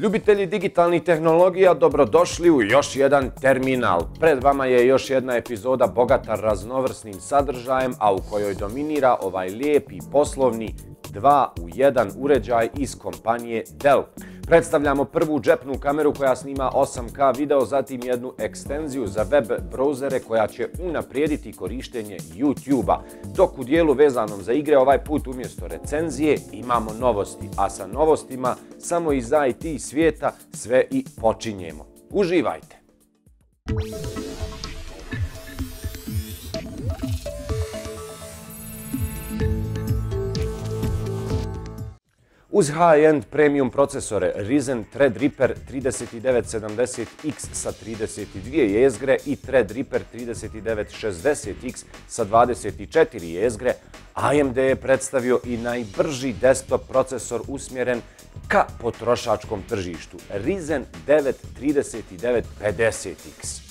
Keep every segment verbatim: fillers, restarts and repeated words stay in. Ljubitelji digitalnih tehnologija, dobrodošli u još jedan terminal. Pred vama je još jedna epizoda bogata raznovrsnim sadržajem, a u kojoj dominira ovaj lijepi poslovni dva u jedan uređaj iz kompanije Dell. Predstavljamo prvu džepnu kameru koja snima osam K video, zatim jednu ekstenziju za web browsere koja će unaprijediti korištenje YouTube-a. Dok u dijelu vezanom za igre ovaj put umjesto recenzije imamo novosti, a sa novostima samo iz I T svijeta sve i počinjemo. Uživajte! Uz high-end premium procesore Ryzen Threadripper trideset devet sedamdeset X sa trideset dvije jezgre i Threadripper trideset devet šezdeset X sa dvadeset četiri jezgre, A M D je predstavio i najbrži desktop procesor usmjeren ka potrošačkom tržištu, Ryzen devet trideset devet pedeset X.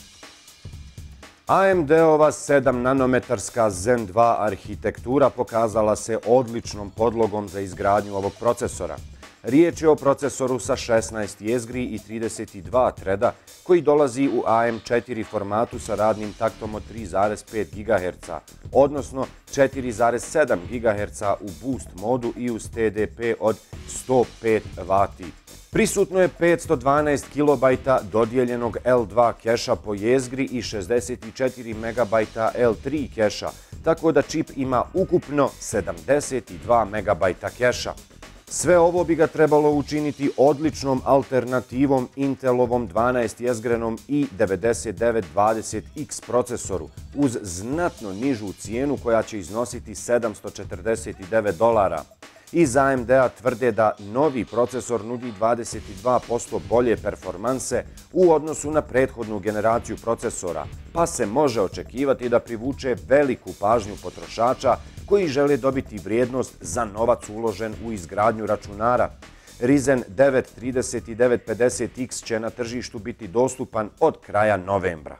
A M D-ova sedam nanometarska Zen dva arhitektura pokazala se odličnom podlogom za izgradnju ovog procesora. Riječ je o procesoru sa šesnaest jezgri i trideset dva treda koji dolazi u A M četiri formatu sa radnim taktom od tri zarez pet gigaherca, odnosno četiri zarez sedam gigaherca u boost modu i uz T D P od sto pet vati. Prisutno je petsto dvanaest kilobajta dodijeljenog L dva keša po jezgri i šezdeset četiri megabajta L tri keša, tako da čip ima ukupno sedamdeset dva megabajta keša. Sve ovo bi ga trebalo učiniti odličnom alternativom Intelovom dvanaest jezgrenom i devet devet dvadeset X procesoru uz znatno nižu cijenu koja će iznositi sedamsto četrdeset devet dolara. Iz A M D-a tvrde da novi procesor nudi dvadeset dva posto bolje performanse u odnosu na prethodnu generaciju procesora, pa se može očekivati da privuče veliku pažnju potrošača koji žele dobiti vrijednost za novac uložen u izgradnju računara. Ryzen devet trideset devet pedeset X će na tržištu biti dostupan od kraja novembra.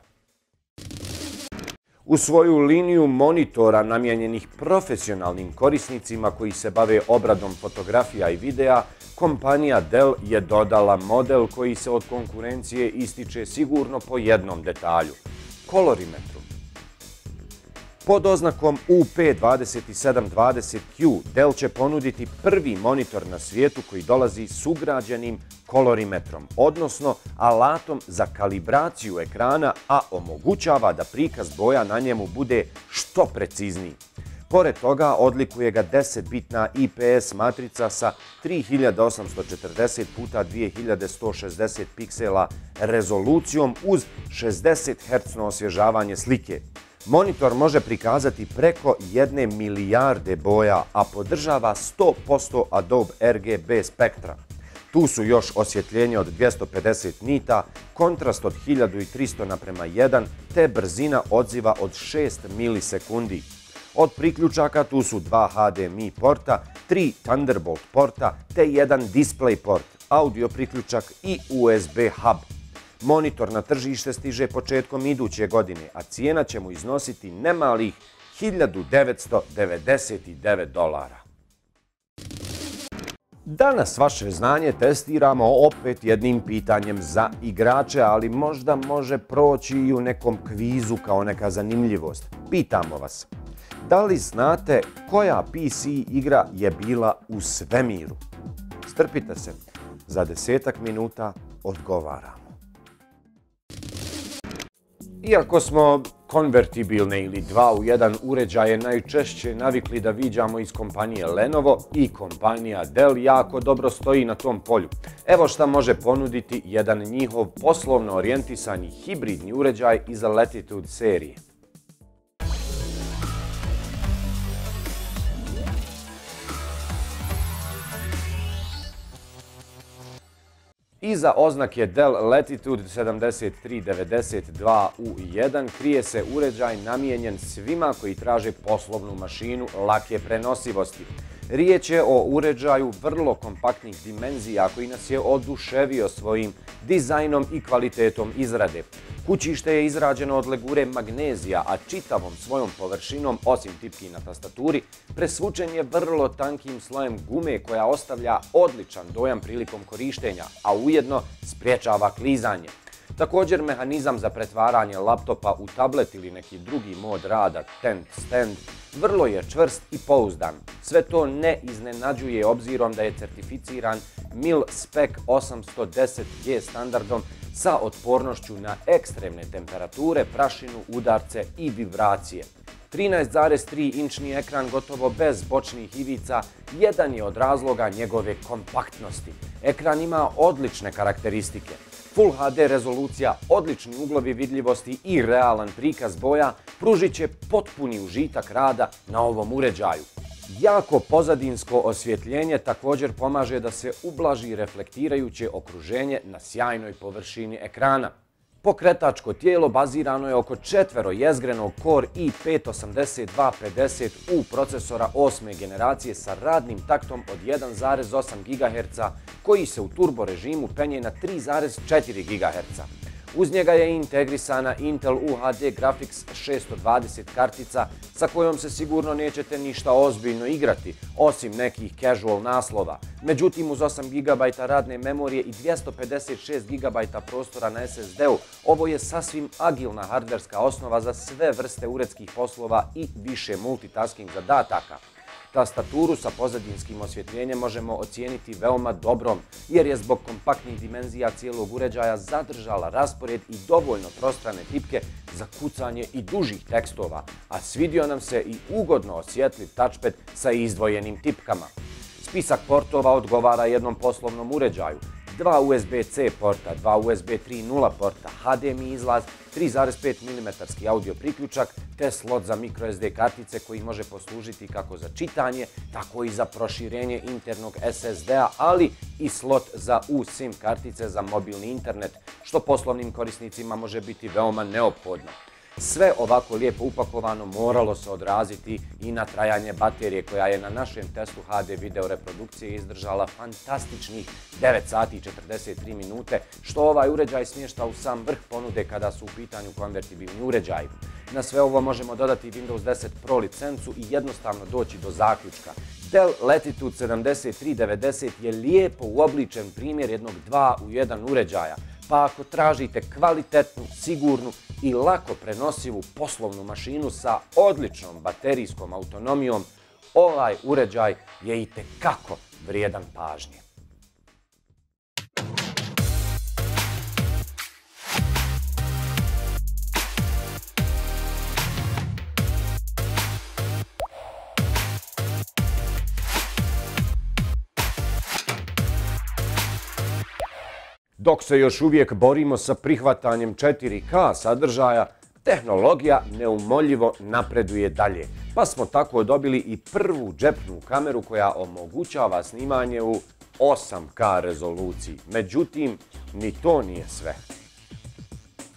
U svoju liniju monitora namijenjenih profesionalnim korisnicima koji se bave obradom fotografija i videa, kompanija Dell je dodala model koji se od konkurencije ističe sigurno po jednom detalju – kolorimetru. Pod oznakom U P dvadesjet sedam dvadeset Q Dell će ponuditi prvi monitor na svijetu koji dolazi s ugrađenim kolorimetrom, odnosno alatom za kalibraciju ekrana, a omogućava da prikaz boja na njemu bude što precizniji. Pored toga odlikuje ga deset bitna I P S matrica sa tri hiljade osamsto četrdeset puta dvije hiljade sto šezdeset piksela rezolucijom uz šezdeset herca osvježavanje slike. Monitor može prikazati preko jedne milijarde boja, a podržava sto posto Adobe R G B spektra. Tu su još osvjetljenje od dvjesto pedeset nita, kontrast od hiljadu tristo naprema jedan te brzina odziva od šest milisekundi. Od priključaka tu su dva H D M I porta, tri Thunderbolt porta te jedan DisplayPort, audio priključak i U S B hub. Monitor na tržište stiže početkom iduće godine, a cijena će mu iznositi nemalih hiljadu devetsto devedeset devet dolara. Danas vaše znanje testiramo opet jednim pitanjem za igrače, ali možda može proći i u nekom kvizu kao neka zanimljivost. Pitamo vas, da li znate koja P C igra je bila u svemiru? Strpite se, za desetak minuta odgovaramo. Iako smo konvertibilne ili dva u jedan uređaje najčešće navikli da viđamo iz kompanije Lenovo, i kompanija Dell jako dobro stoji na tom polju. Evo šta može ponuditi jedan njihov poslovno orijentisani hibridni uređaj iz Latitude serije. Iza oznake Dell Latitude sedam tri devet nula dva u jedan krije se uređaj namijenjen svima koji traže poslovnu mašinu lake prenosivosti. Riječ je o uređaju vrlo kompaktnih dimenzija koji nas je oduševio svojim dizajnom i kvalitetom izrade. Kućište je izrađeno od legure magnezija, a čitavom svojom površinom, osim tipki na tastaturi, presvučen je vrlo tankim slojem gume koja ostavlja odličan dojam prilikom korištenja, a ujedno sprječava klizanje. Također, mehanizam za pretvaranje laptopa u tablet ili neki drugi mod rada, tent stand, vrlo je čvrst i pouzdan. Sve to ne iznenađuje obzirom da je certificiran mil spek osam sto deset G standardom sa otpornošću na ekstremne temperature, prašinu, udarce i vibracije. trinaest zarez tri inčni ekran gotovo bez bočnih ivica jedan je od razloga njegove kompaktnosti. Ekran ima odlične karakteristike. Full H D rezolucija, odlični uglovi vidljivosti i realan prikaz boja pružit će potpuni užitak rada na ovom uređaju. Jako pozadinsko osvjetljenje također pomaže da se ublaži reflektirajuće okruženje na sjajnoj površini ekrana. Pokretačko tijelo bazirano je oko četvero jezgrenog Core i pet osamdeset dva pedeset U procesora osme generacije sa radnim taktom od jedan zarez osam gigaherca koji se u turbo režimu penje na tri zarez četiri gigaherca. Uz njega je integrisana Intel U H D Graphics šest dvadeset kartica sa kojom se sigurno nećete ništa ozbiljno igrati, osim nekih casual naslova. Međutim, uz osam gigabyte radne memorije i dvjesto pedeset šest gigabyte prostora na S S D-u, ovo je sasvim agilna hardverska osnova za sve vrste uredskih poslova i više multitasking zadataka. Tastaturu sa pozadinskim osvjetljenjem možemo ocijeniti veoma dobrom, jer je zbog kompaktnih dimenzija cijelog uređaja zadržala raspored i dovoljno prostrane tipke za kucanje i dužih tekstova, a svidio nam se i ugodno osjetljiv touchpad sa izdvojenim tipkama. Spisak portova odgovara jednom poslovnom uređaju. Dva U S B C porta, dva U S B tri točka nula porta, H D M I izlaz, tri zarez pet milimetara audio priključak te slot za microSD kartice koji može poslužiti kako za čitanje, tako i za proširenje internog S S D-a, ali i slot za U S I M kartice za mobilni internet, što poslovnim korisnicima može biti veoma neophodno. Sve ovako lijepo upakovano moralo se odraziti i na trajanje baterije koja je na našem testu H D video reprodukcije izdržala fantastičnih devet sati i četrdeset tri minute, što ovaj uređaj smješta u sam vrh ponude kada su u pitanju konvertibilni uređaji. Na sve ovo možemo dodati Windows deset Pro licencu i jednostavno doći do zaključka. Dell Latitude sedam tri devet nula je lijepo uobličen primjer jednog dva u jedan uređaja, pa ako tražite kvalitetnu, sigurnu i lako prenosivu poslovnu mašinu sa odličnom baterijskom autonomijom, ovaj uređaj je itekako vrijedan pažnje. Dok se još uvijek borimo sa prihvatanjem četiri K sadržaja, tehnologija neumoljivo napreduje dalje, pa smo tako dobili i prvu džepnu kameru koja omogućava snimanje u osam K rezoluciji. Međutim, ni to nije sve.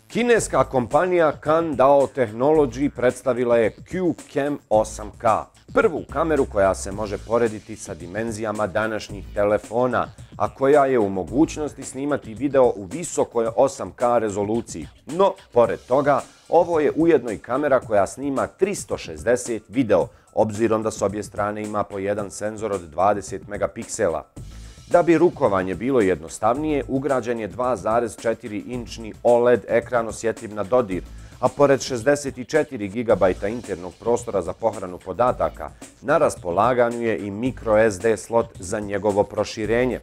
Kineska kompanija Kandao Technology predstavila je Q-CAM osam K, prvu kameru koja se može porediti sa dimenzijama današnjih telefona, a koja je u mogućnosti snimati video u visokoj osam K rezoluciji. No, pored toga, ovo je ujedno i kamera koja snima tristo šezdeset video, obzirom da s obje strane ima po jedan senzor od dvadeset megapiksela. Da bi rukovanje bilo jednostavnije, ugrađen je dva zarez četiri inčni O L E D ekran osjetljiv na dodir, a pored šezdeset četiri gigabyte internog prostora za pohranu podataka, na raspolaganju je i microSD slot za njegovo proširenje.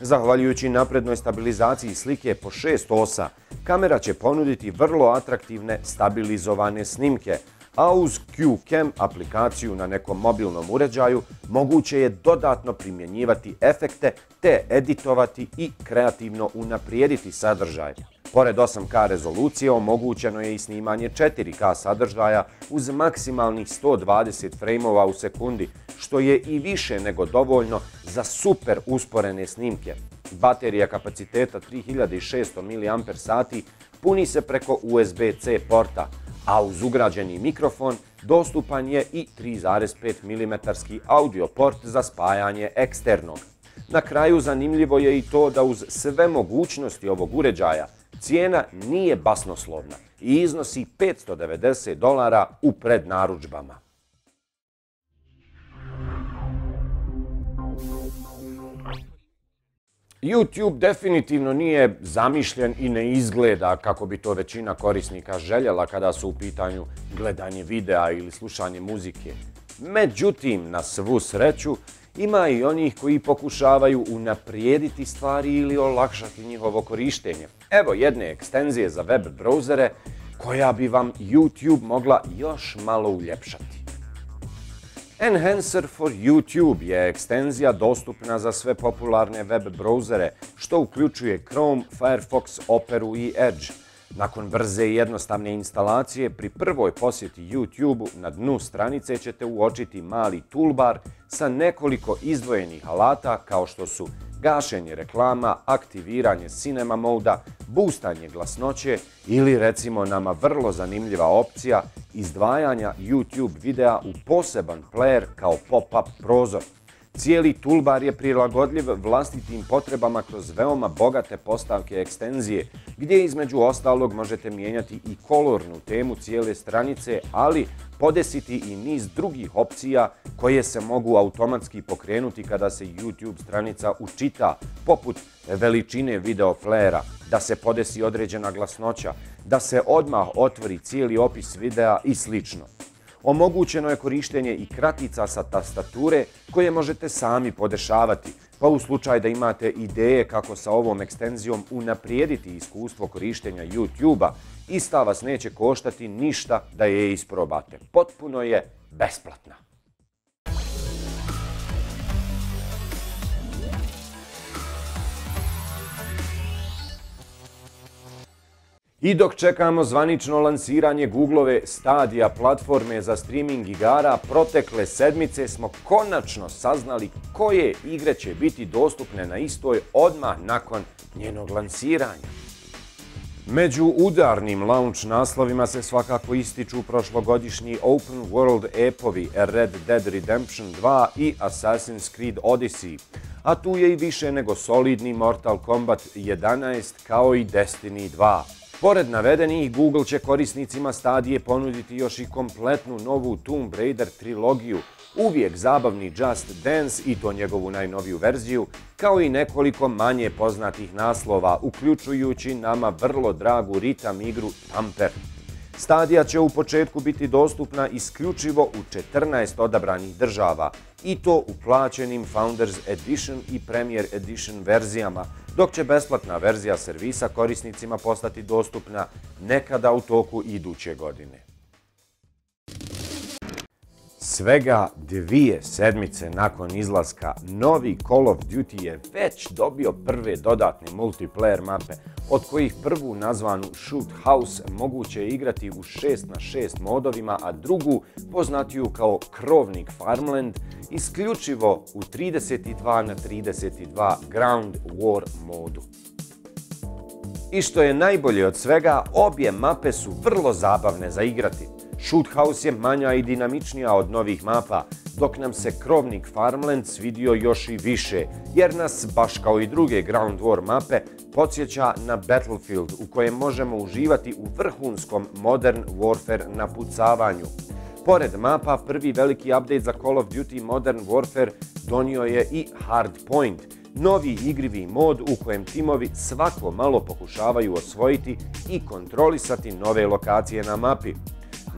Zahvaljujući naprednoj stabilizaciji slike po šest osa, kamera će ponuditi vrlo atraktivne stabilizovane snimke, a uz Q-CAM aplikaciju na nekom mobilnom uređaju moguće je dodatno primjenjivati efekte te editovati i kreativno unaprijediti sadržaj. Pored osam K rezolucije omogućeno je i snimanje četiri K sadržaja uz maksimalnih sto dvadeset frejmova u sekundi, što je i više nego dovoljno za super usporene snimke. Baterija kapaciteta tri hiljade šesto miliampera sati puni se preko U S B C porta, a uz ugrađeni mikrofon dostupan je i tri zarez pet milimetara audio port za spajanje eksternog. Na kraju zanimljivo je i to da uz sve mogućnosti ovog uređaja cijena nije basnoslovna i iznosi petsto devedeset dolara u prednaručbama. YouTube definitivno nije zamišljen i ne izgleda kako bi to većina korisnika željela kada su u pitanju gledanje videa ili slušanje muzike. Međutim, na svu sreću, ima i onih koji pokušavaju unaprijediti stvari ili olakšati njihovo korištenje. Evo jedne ekstenzije za web browsere koja bi vam YouTube mogla još malo uljepšati. Enhancer for YouTube je ekstenzija dostupna za sve popularne web browsere, što uključuje Chrome, Firefox, Operu i Edge. Nakon brze i jednostavne instalacije, pri prvoj posjeti YouTube-u na dnu stranice ćete uočiti mali toolbar sa nekoliko izdvojenih alata kao što su gašenje reklama, aktiviranje cinema moda, boostanje glasnoće ili recimo nama vrlo zanimljiva opcija izdvajanja YouTube videa u poseban player kao pop-up prozor. Cijeli toolbar je prilagodljiv vlastitim potrebama kroz veoma bogate postavke ekstenzije, gdje između ostalog možete mijenjati i kolornu temu cijele stranice, ali podesiti i niz drugih opcija koje se mogu automatski pokrenuti kada se YouTube stranica učita, poput veličine video flera, da se podesi određena glasnoća, da se odmah otvori cijeli opis videa i slično. Omogućeno je korištenje i kratica sa tastature koje možete sami podešavati, pa u slučaju da imate ideje kako sa ovom ekstenzijom unaprijediti iskustvo korištenja YouTube-a, ista vas neće koštati ništa da je isprobate. Potpuno je besplatna. I dok čekamo zvanično lansiranje Googlove Stadia platforme za streaming igara, protekle sedmice smo konačno saznali koje igre će biti dostupne na istoj odmah nakon njenog lansiranja. Među udarnim launch naslovima se svakako ističu prošlogodišnji open world epovi Red Dead Redemption dva i Assassin's Creed Odyssey, a tu je i više nego solidni Mortal Kombat jedanaest kao i Destiny dva. Pored navedenih, Google će korisnicima Stadije ponuditi još i kompletnu novu Tomb Raider trilogiju, uvijek zabavni Just Dance i to njegovu najnoviju verziju, kao i nekoliko manje poznatih naslova, uključujući nama vrlo dragu ritam igru Tamper. Stadija će u početku biti dostupna isključivo u četrnaest odabranih država, i to u plaćenim Founders Edition i Premier Edition verzijama, dok će besplatna verzija servisa korisnicima postati dostupna nekada u toku iduće godine. Svega dvije sedmice nakon izlaska, novi Call of Duty je već dobio prve dodatne multiplayer mape, od kojih prvu nazvanu Shoot House moguće je igrati u šest na šest modovima, a drugu, poznatiju kao Krovnik Farmland, isključivo u trideset dva na trideset dva Ground War modu. I što je najbolje od svega, obje mape su vrlo zabavne za igrati. Shoot House je manja i dinamičnija od novih mapa, dok nam se Krovnik Farmland svidio još i više, jer nas, baš kao i druge Ground War mape, podsjeća na Battlefield u kojem možemo uživati u vrhunskom Modern Warfare napucavanju. Pored mapa, prvi veliki update za Call of Duty Modern Warfare donio je i Hardpoint, novi igrivi mod u kojem timovi svako malo pokušavaju osvojiti i kontrolisati nove lokacije na mapi.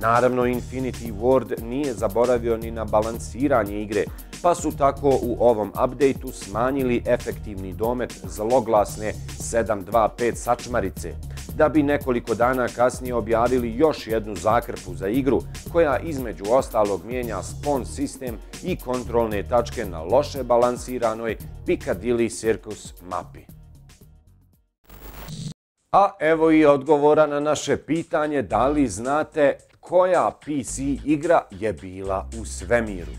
Naravno, Infinity Ward nije zaboravio ni na balansiranje igre, pa su tako u ovom updateu smanjili efektivni domet zloglasne sedam dva pet sačmarice, da bi nekoliko dana kasnije objavili još jednu zakrpu za igru, koja između ostalog mijenja spawn sistem i kontrolne tačke na loše balansiranoj Piccadilly Circus mapi. A evo i odgovora na naše pitanje da li znate koja P C igra je bila u svemiru.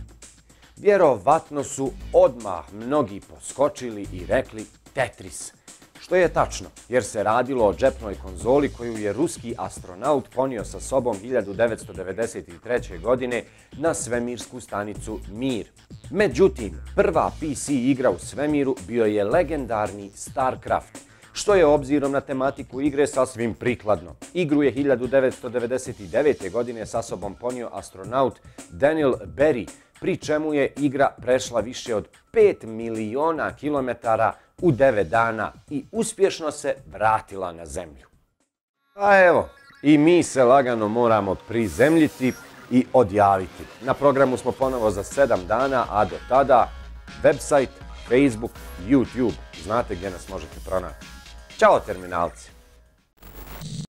Vjerovatno su odmah mnogi poskočili i rekli Tetris. Što je tačno, jer se radilo o džepnoj konzoli koju je ruski astronaut ponio sa sobom hiljadu devetsto devedeset treće. godine na svemirsku stanicu Mir. Međutim, prva P C igra u svemiru bio je legendarni StarCraft, što je obzirom na tematiku igre sasvim prikladno. Igru je hiljadu devetsto devedeset devete. godine sa sobom ponio astronaut Daniel Berry, pri čemu je igra prešla više od pet miliona kilometara u devet dana i uspješno se vratila na zemlju. A evo, i mi se lagano moramo prizemljiti i odjaviti. Na programu smo ponovo za sedam dana, a do tada website, Facebook, YouTube. Znate gdje nas možete pronaći. Ćao terminalci!